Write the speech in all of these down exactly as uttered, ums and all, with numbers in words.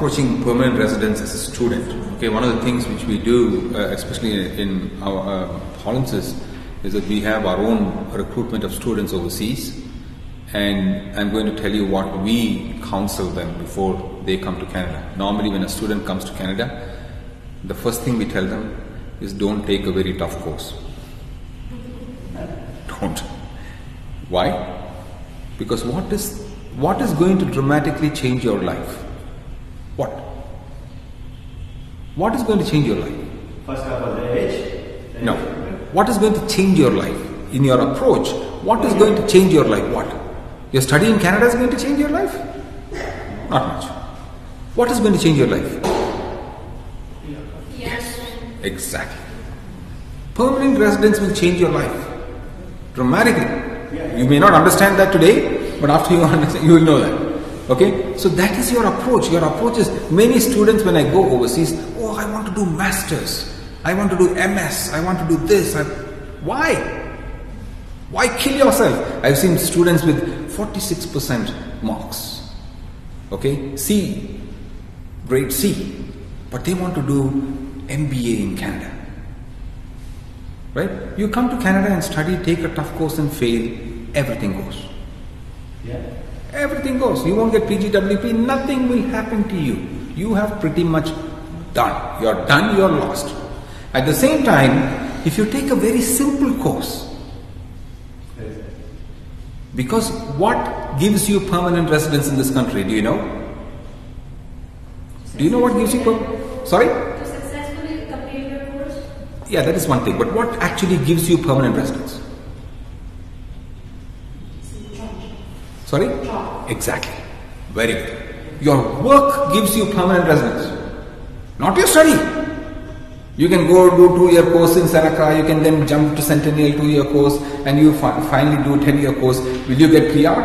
approaching permanent residence as a student. Okay, one of the things which we do, uh, especially in our provinces, uh, is that we have our own recruitment of students overseas, and I'm going to tell you what we counsel them before they come to Canada. Normally when a student comes to Canada, the first thing we tell them is don't take a very tough course. Don't. Why? Because what is what is going to dramatically change your life? What? What is going to change your life? First of all, the age. The no. Age. What is going to change your life in your approach? What is going to change your life? What? Your study in Canada is going to change your life? Not much. What is going to change your life? Yes. Exactly. Permanent residence will change your life dramatically. You may not understand that today, but after you understand, you will know that. Okay? So that is your approach. Your approach is, many students when I go overseas, oh, I want to do masters. I want to do M S. I want to do this. I, why? Why kill yourself? I've seen students with forty-six percent marks. Okay? C, grade C. But they want to do M B A in Canada. Right? You come to Canada and study, take a tough course and fail, everything goes. Yeah. Everything goes. You won't get P G W P, nothing will happen to you. You have pretty much done. You're done, you're lost. At the same time, if you take a very simple course, because what gives you permanent residence in this country, do you know? Do you know what gives you per- Sorry? Yeah, that is one thing, but what actually gives you permanent residence? Sorry? Exactly. Very good. Your work gives you permanent residence, not your study. You can go do two-year course in Seneca, you can then jump to Centennial two-year course, and you fi- finally do ten-year course. Will you get P R?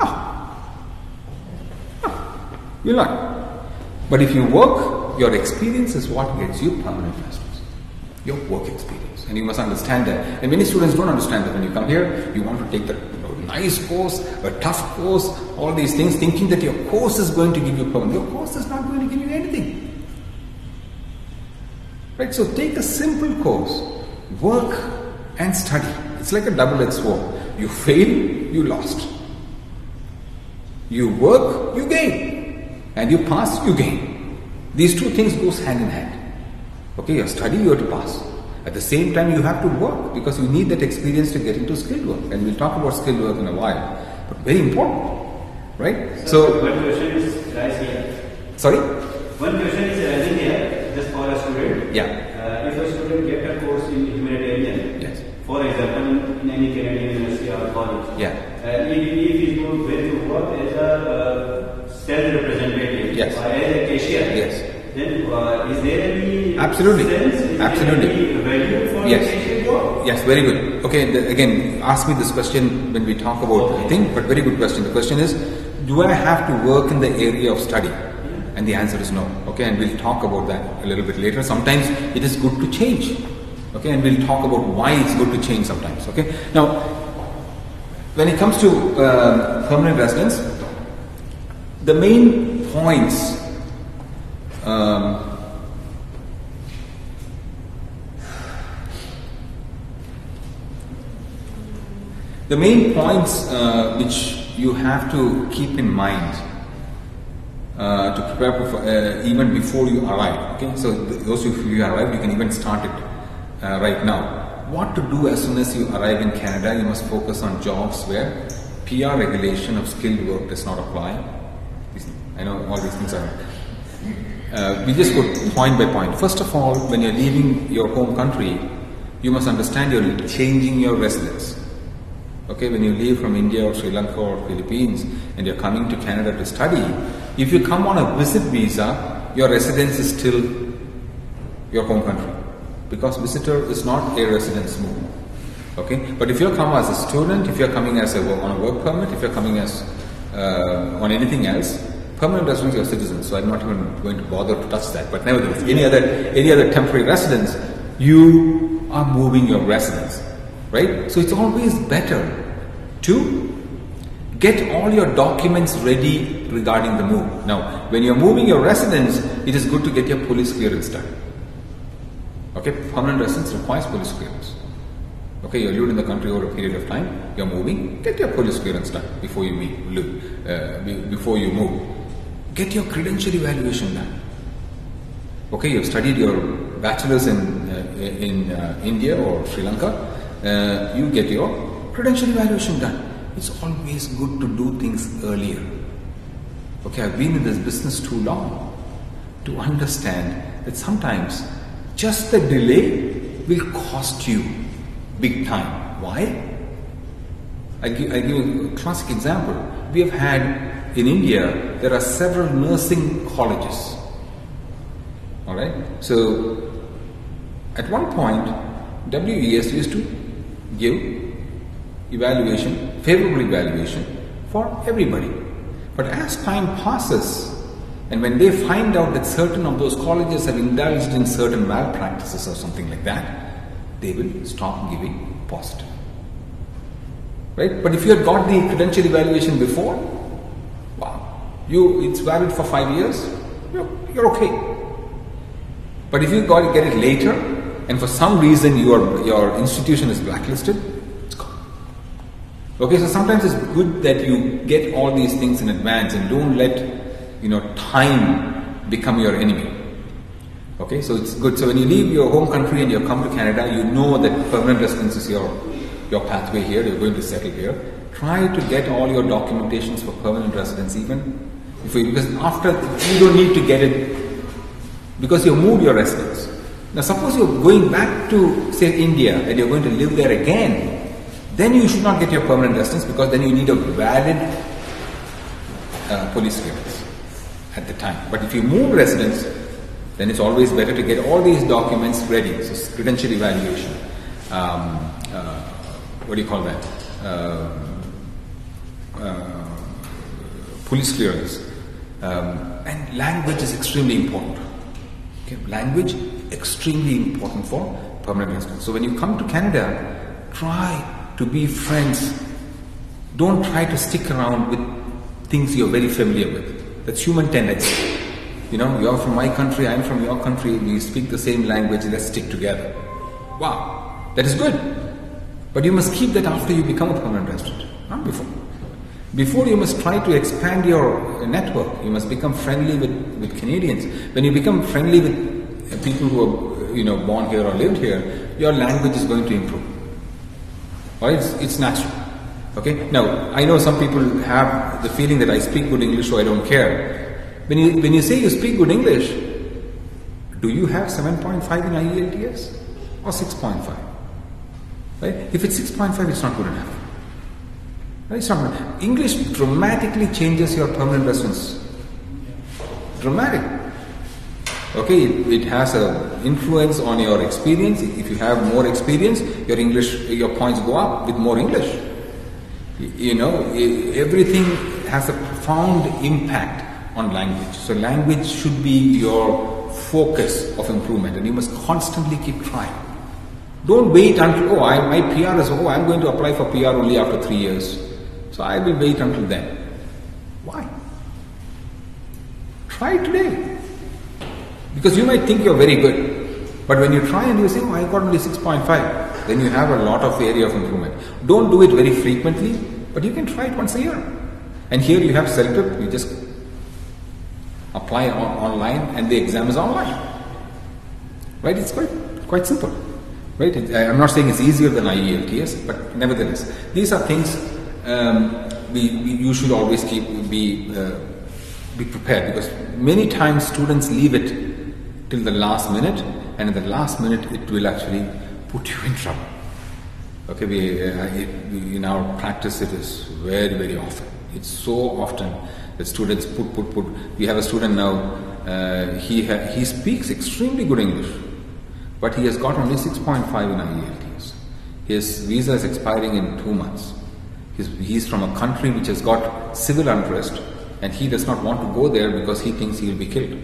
No. No. You'll not. But if you work, your experience is what gets you permanent residence. Your work experience, and you must understand that. And many students don't understand that. When you come here, you want to take the you know, nice course, a tough course, all these things, thinking that your course is going to give you a problem. Your course is not going to give you anything. Right? So take a simple course, work and study. It's like a double-edged sword. You fail, you lost. You work, you gain, and you pass, you gain. These two things goes hand in hand. Okay, your study you have to pass. At the same time you have to work, because you need that experience to get into skilled work, and we'll talk about skilled work in a while, but very important, right? So, so one question is rising here. Sorry? One question is rising here, just for a student. Yeah. Uh, if a student get a course in humanitarian, yes. For example, in any Canadian university or college, yeah. Uh, if, if he goes where to work as a uh, self-representative, yes. Or as a cashier, yes. Then uh, is there any absolutely sense? Is absolutely there any value for yes yes very good. Okay, the, again ask me this question when we talk about okay. The thing, but very good question. The question is, do I have to work in the area of study? Yeah. And the answer is no. Okay, and we'll talk about that a little bit later. Sometimes it is good to change. Okay, and we'll talk about why it's good to change sometimes. Okay, now when it comes to uh, permanent residence, the main points. Um, the main points uh, which you have to keep in mind uh, to prepare for, uh, even before you arrive. Okay, so th- those of you who arrive, you can even start it uh, right now. What to do as soon as you arrive in Canada? You must focus on jobs where P R regulation of skilled work does not apply. I know all these things are. Uh, we just go point by point. First of all, when you're leaving your home country, you must understand you're changing your residence. Okay, when you leave from India or Sri Lanka or Philippines and you're coming to Canada to study, if you come on a visit visa, your residence is still your home country, because visitor is not a residence move. Okay, but if you come as a student, if you're coming as a on a work permit, if you're coming as uh, on anything else. Permanent residence, you are citizens, so I'm not even going to bother to touch that. But nevertheless, any other any other temporary residence, you are moving your residence, right? So it's always better to get all your documents ready regarding the move. Now, when you're moving your residence, it is good to get your police clearance done. Okay, permanent residence requires police clearance. Okay, you lived in the country over a period of time. You're moving. Get your police clearance done before you live, uh, before you move. Get your credential evaluation done. Okay, you've studied your bachelor's in uh, in uh, India or Sri Lanka. Uh, you get your credential evaluation done. It's always good to do things earlier. Okay, I've been in this business too long to understand that sometimes just the delay will cost you big time. Why? I give, I give a classic example. We have had in India, there are several nursing colleges. All right. So at one point, W E S used to give evaluation, favorable evaluation for everybody. But as time passes, and when they find out that certain of those colleges have indulged in certain malpractices or something like that, they will stop giving positive, right? But if you had got the credential evaluation before, wow, you it's valid for five years, you're, you're okay. But if you got get it later, and for some reason your your institution is blacklisted, it's gone. Okay, so sometimes it's good that you get all these things in advance and don't let you know time become your enemy. Okay, so it's good. So when you leave your home country and you come to Canada, you know that permanent residence is your, your pathway here, you're going to settle here. Try to get all your documentations for permanent residence even, if you, because after, you don't need to get it, because you've moved your residence. Now suppose you're going back to, say, India, and you're going to live there again, then you should not get your permanent residence, because then you need a valid uh, police clearance at the time. But if you move residence, then it's always better to get all these documents ready. So credential evaluation, um, uh, what do you call that, uh, uh, police clearance, um, and language is extremely important. Okay? Language, extremely important for permanent residence. So when you come to Canada, try to be friends. Don't try to stick around with things you're very familiar with. That's human tendency. You know, you're from my country, I'm from your country, we speak the same language, let's stick together. Wow, that is good. But you must keep that after you become a permanent resident, not before. Before you must try to expand your network, you must become friendly with, with Canadians. When you become friendly with people who are, you know, born here or lived here, your language is going to improve. Or it's, it's natural. Okay? Now, I know some people have the feeling that I speak good English, so I don't care. When you, when you say you speak good English, do you have seven point five in I E L T S or six point five? Right? If it's six point five, it's not good enough. Right? It's not good enough. English dramatically changes your permanent residence. Dramatic. Okay, it, it has an influence on your experience. If you have more experience, your English, your points go up with more English. You know, everything has a profound impact on language. So language should be your focus of improvement, and you must constantly keep trying. Don't wait until, oh, I, my P R is, oh, I'm going to apply for P R only after three years. So I will wait until then. Why? Try today. Because you might think you're very good, but when you try and you say, oh, I got only six point five, then you have a lot of area of improvement. Don't do it very frequently, but you can try it once a year. And here you have CELPIP, you just apply on, online, and the exam is online, right? It's quite quite simple, right? It, I'm not saying it's easier than I E L T S, but nevertheless, these are things um, we, we you should always keep be uh, be prepared, because many times students leave it till the last minute, and at the last minute it will actually put you in trouble. Okay, we, uh, it, we in our practice it is very very often. It's so often. The students put, put, put. We have a student now, uh, he, ha he speaks extremely good English, but he has got only six point five in I E L T S. His visa is expiring in two months. He's, he's from a country which has got civil unrest, and he does not want to go there because he thinks he will be killed.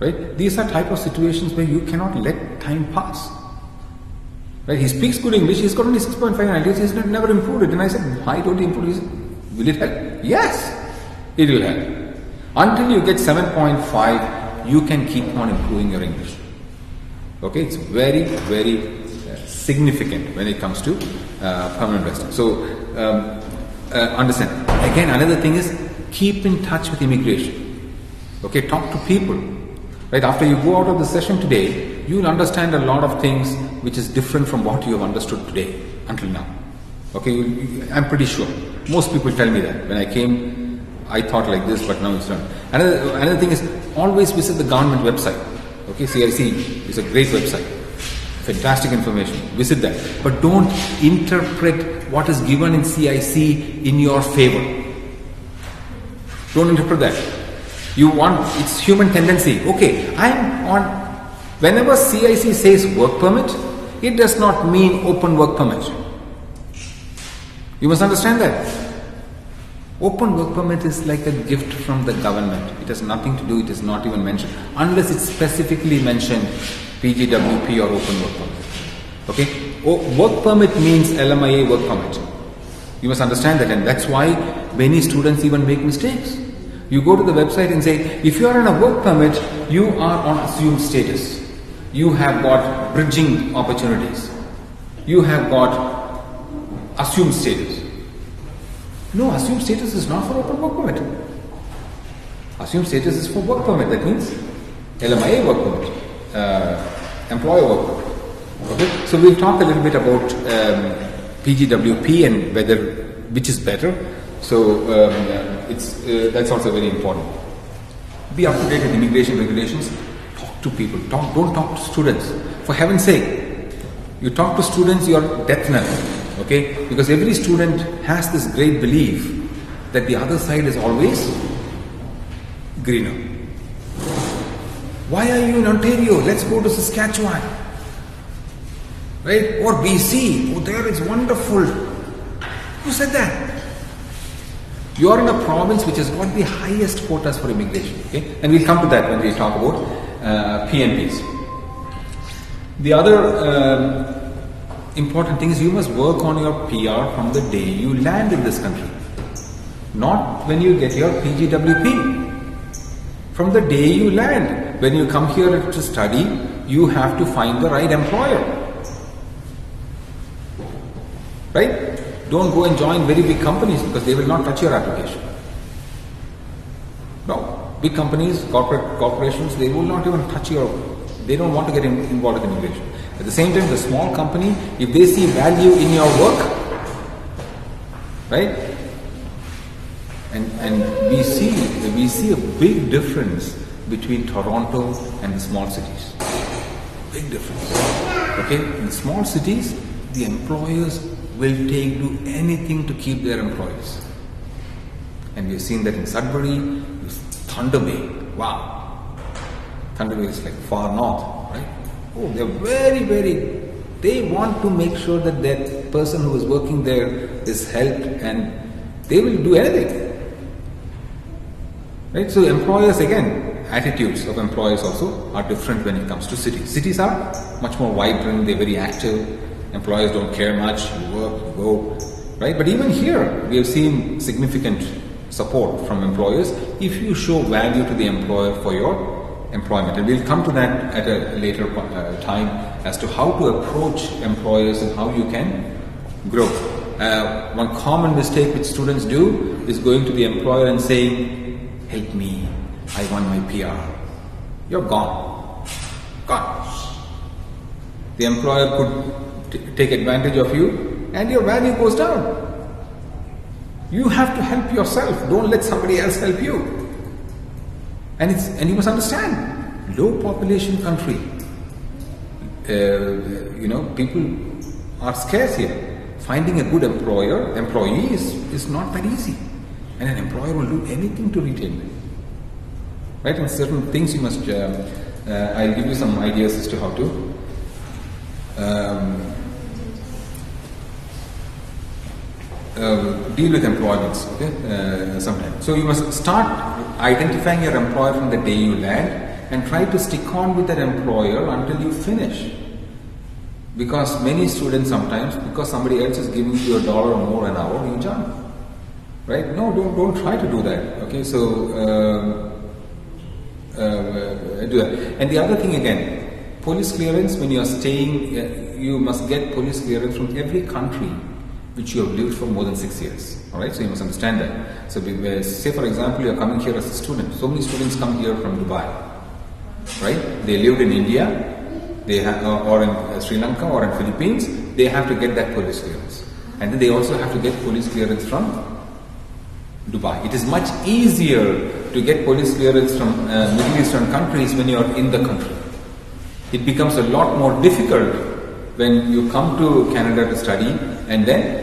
Right? These are type of situations where you cannot let time pass. Right? He speaks good English, he's got only six point five in I E L T S, he's never improved it. And I said, why don't you improve it? Will it help? Yes! It will help. Until you get seven point five, you can keep on improving your English. Okay, it's very, very significant when it comes to uh, permanent residence. So, um, uh, understand. Again, another thing is keep in touch with immigration. Okay, talk to people. Right after you go out of the session today, you will understand a lot of things which is different from what you have understood today until now. Okay, you, you, I'm pretty sure. Most people tell me that when I came, I thought like this, but now it's not. Another another thing is always visit the government website. Okay, C I C is a great website. Fantastic information. Visit that. But don't interpret what is given in C I C in your favor. Don't interpret that. You want, it's human tendency. Okay, I'm on, whenever C I C says work permit, it does not mean open work permit. You must understand that. Open work permit is like a gift from the government. It has nothing to do, it is not even mentioned. Unless it's specifically mentioned P G W P or open work permit. Okay, o work permit means L M I A work permit. You must understand that, and that's why many students even make mistakes. You go to the website and say, if you are on a work permit, you are on assumed status. You have got bridging opportunities. You have got assumed status. No, assumed status is not for open work permit. Assumed status is for work permit. That means L M I A work permit. Uh, employer work. Okay, so we'll talk a little bit about um, P G W P and whether which is better. So um, it's uh, that's also very important. Be up to date with immigration regulations. Talk to people. Talk. Don't talk to students. For heaven's sake, you talk to students, you are death knell. Okay, because every student has this great belief that the other side is always greener. Why are you in Ontario? Let's go to Saskatchewan, right? Or B C, oh there is wonderful. Who said that? You are in a province which has got the highest quotas for immigration, okay? And we'll come to that when we talk about uh, P N Ps. The other um, important thing is you must work on your P R from the day you land in this country, not when you get your P G W P. From the day you land. When you come here to study, you have to find the right employer, right? Don't go and join very big companies because they will not touch your application. No, big companies, corporate corporations, they will not even touch your, they don't want to get in, involved in immigration. At the same time, the small company, if they see value in your work, right? And, and we see, we see a big difference between Toronto and the small cities. Big difference. Okay, in small cities, the employers will take do anything to keep their employees. And we've seen that in Sudbury, Thunder Bay. Wow. Thunder Bay is like far north, right? Oh, they're very, very, they want to make sure that that person who is working there is helped and they will do anything. Right? So employers again, attitudes of employers also are different when it comes to cities. Cities are much more vibrant, they're very active, employers don't care much, you work, you go, right? But even here, we have seen significant support from employers if you show value to the employer for your employment. And we'll come to that at a later time as to how to approach employers and how you can grow. Uh, one common mistake which students do is going to the employer and saying, help me. I want my P R. You're gone. Gone. The employer could t take advantage of you and your value goes down. You have to help yourself. Don't let somebody else help you. And it's and you must understand, low population country. Uh, you know, people are scarce here. Finding a good employer, employee is, is not that easy. And an employer will do anything to retain them. Right, and certain things you must, uh, uh, I'll give you some ideas as to how to. Um, uh, deal with employments, okay, uh, sometimes. So you must start identifying your employer from the day you land and try to stick on with that employer until you finish. Because many students sometimes, because somebody else is giving you a dollar or more an hour, you jump. right? No, don't don't try to do that. Okay, so uh, uh, do that. And the other thing again, police clearance when you are staying, uh, you must get police clearance from every country which you have lived for more than six years. All right, so you must understand that. So, uh, say for example, you are coming here as a student. So many students come here from Dubai, right? They lived in India. They have, or in Sri Lanka or in Philippines, they have to get that police clearance, and then they also have to get police clearance from Dubai. It is much easier to get police clearance from uh, Middle Eastern countries when you are in the country. It becomes a lot more difficult when you come to Canada to study and then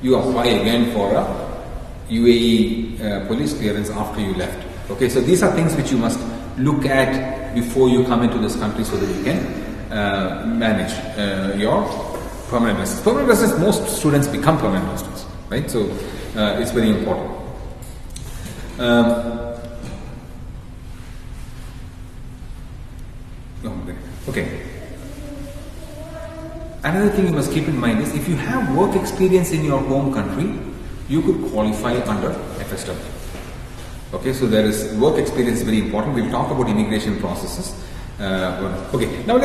you apply again for a U A E uh, police clearance after you left. Okay, so these are things which you must look at before you come into this country so that you can uh, manage uh, your permanent residence. Permanent residence, most students become permanent residents, right? So uh, it's very important. Um, okay. Another thing you must keep in mind is if you have work experience in your home country, you could qualify under F S W. Okay, so there is work experience, very important. We'll talk about immigration processes. Uh, okay, now let's